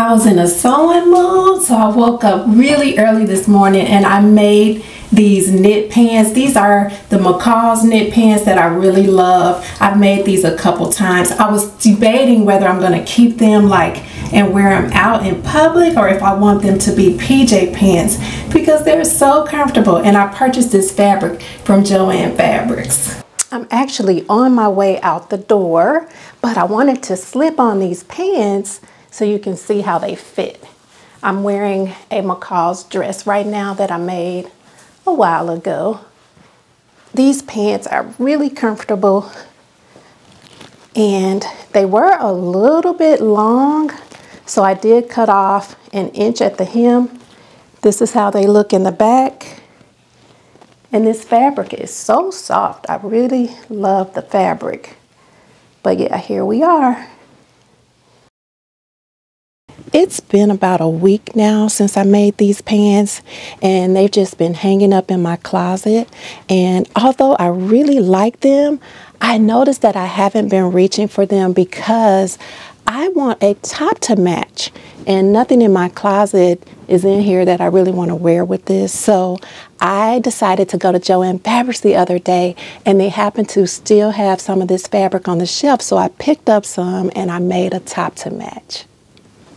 I was in a sewing mood, so I woke up really early this morning and I made these knit pants. These are the McCall's knit pants that I really love. I've made these a couple times. I was debating whether I'm going to keep them and wear them out in public, or if I want them to be PJ pants, because they're so comfortable. And I purchased this fabric from Joann Fabrics. I'm actually on my way out the door, but I wanted to slip on these pants so you can see how they fit. I'm wearing a McCall's dress right now that I made a while ago. These pants are really comfortable, and they were a little bit long, so I did cut off an inch at the hem. This is how they look in the back, and this fabric is so soft. I really love the fabric. But yeah, here we are. It's been about a week now since I made these pants, and they've just been hanging up in my closet. And although I really like them, I noticed that I haven't been reaching for them because I want a top to match, and nothing in my closet is in here that I really want to wear with this. So I decided to go to Joann Fabrics the other day, and they happened to still have some of this fabric on the shelf. So I picked up some and I made a top to match.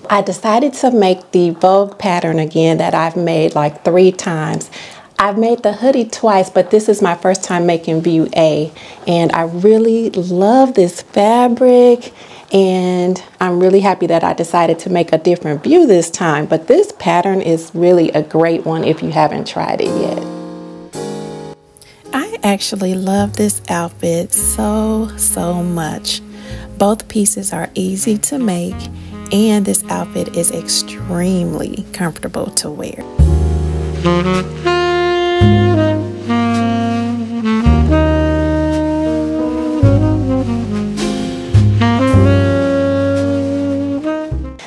I decided to make the Vogue pattern again that I've made like 3 times. I've made the hoodie twice, but this is my first time making View A, and I really love this fabric, and I'm really happy that I decided to make a different view this time. But this pattern is really a great one if you haven't tried it yet. I actually love this outfit so much. Both pieces are easy to make, and this outfit is extremely comfortable to wear.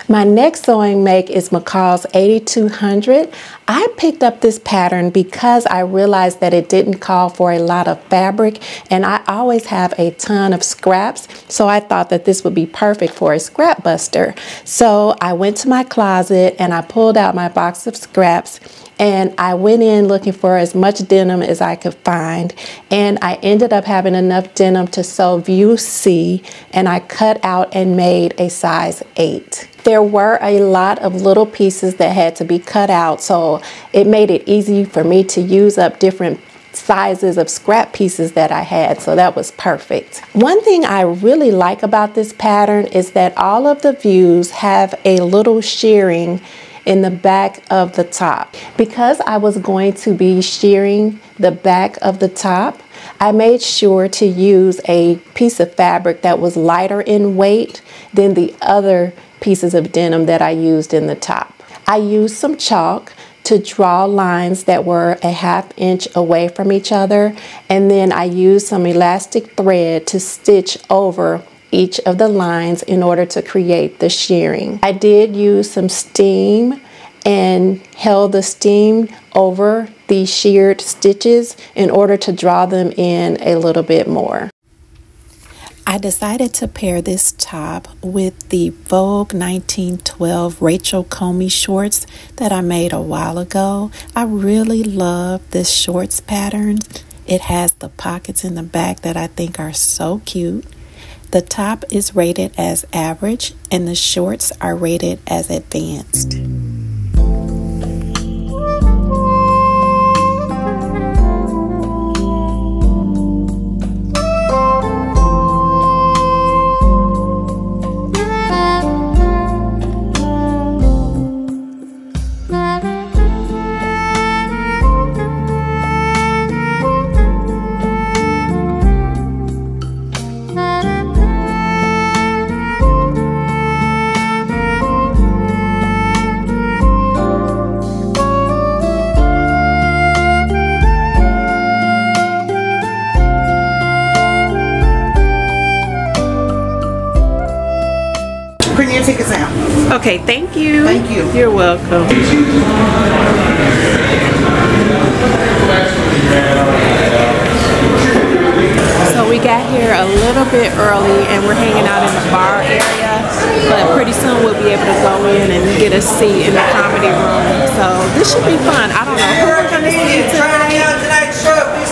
My next sewing make is McCall's 8200. I picked up this pattern because I realized that it didn't call for a lot of fabric, and I always have a ton of scraps, so I thought that this would be perfect for a scrap buster. So I went to my closet and I pulled out my box of scraps, and I went in looking for as much denim as I could find, and I ended up having enough denim to sew View C, and I cut out and made a size 8. There were a lot of little pieces that had to be cut out, so it made it easy for me to use up different sizes of scrap pieces that I had, so that was perfect. One thing I really like about this pattern is that all of the views have a little shearing in the back of the top. Because I was going to be shearing the back of the top, I made sure to use a piece of fabric that was lighter in weight than the other pieces of denim that I used in the top. I used some chalk to draw lines that were a ½ inch away from each other, and then I used some elastic thread to stitch over each of the lines in order to create the shearing. I did use some steam and held the steam over the sheared stitches in order to draw them in a little bit more. I decided to pair this top with the Vogue 1912 Rachel Comey shorts that I made a while ago. I really love this shorts pattern. It has the pockets in the back that I think are so cute. The top is rated as average, and the shorts are rated as advanced. Tickets out. Okay, thank you. Thank you. You're welcome. So we got here a little bit early, and we're hanging out in the bar area. But pretty soon we'll be able to go in and get a seat in the comedy room. So this should be fun. I don't know who we're going to see tonight.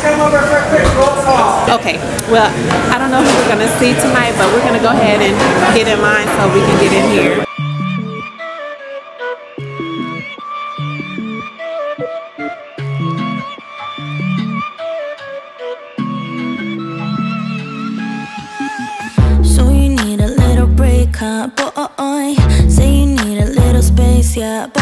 Come over for a quick roll call. Okay, well, I don't know who we're going to see tonight, but we're going to go ahead and get in line so we can get in here. So you need a little break, huh? Boy, say you need a little space, yeah, boy.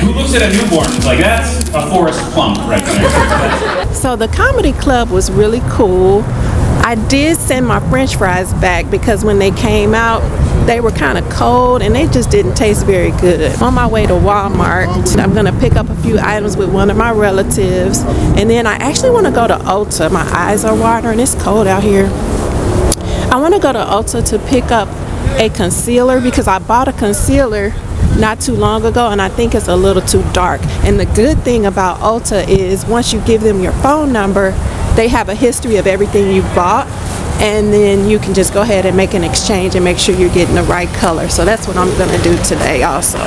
Who looks at a newborn like that's a forest plump right there? So the comedy club was really cool. I did send my french fries back because when they came out, they were kind of cold and they just didn't taste very good. On my way to Walmart, I'm gonna pick up a few items with one of my relatives. And then I actually wanna go to Ulta. My eyes are watering, it's cold out here. I wanna go to Ulta to pick up a concealer because I bought a concealer not too long ago and I think it's a little too dark. And the good thing about Ulta is once you give them your phone number, they have a history of everything you bought, and then you can just go ahead and make an exchange and make sure you're getting the right color. So that's what I'm gonna do today also.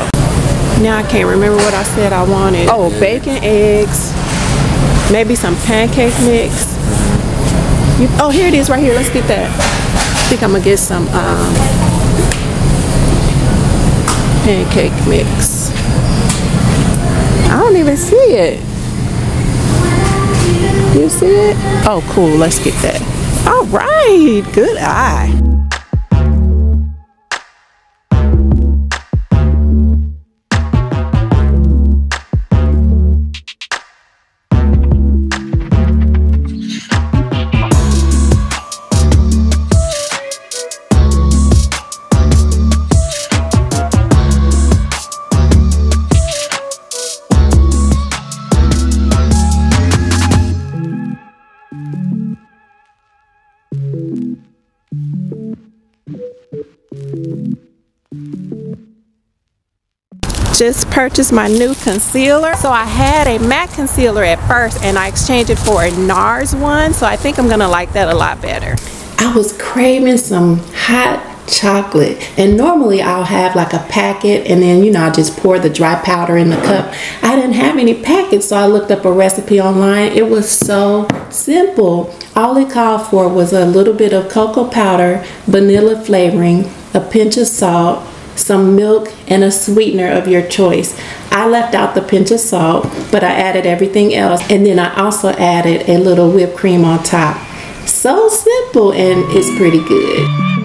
Now I can't remember what I said I wanted. Oh, bacon, eggs, maybe some pancake mix. Oh, here it is right here, let's get that. I think I'm gonna get some pancake mix. I don't even see it. Do you see it? Oh, cool. Let's get that. All right. Good eye. Just purchased my new concealer. So I had a MAC concealer at first and I exchanged it for a NARS one. So I think I'm gonna like that a lot better. I was craving some hot chocolate, and normally I'll have like a packet and then, you know, I just pour the dry powder in the cup. I didn't have any packets, so I looked up a recipe online. It was so simple. All it called for was a little bit of cocoa powder, vanilla flavoring, a pinch of salt, some milk, and a sweetener of your choice. I left out the pinch of salt, but I added everything else, and then I also added a little whipped cream on top. So simple, and it's pretty good.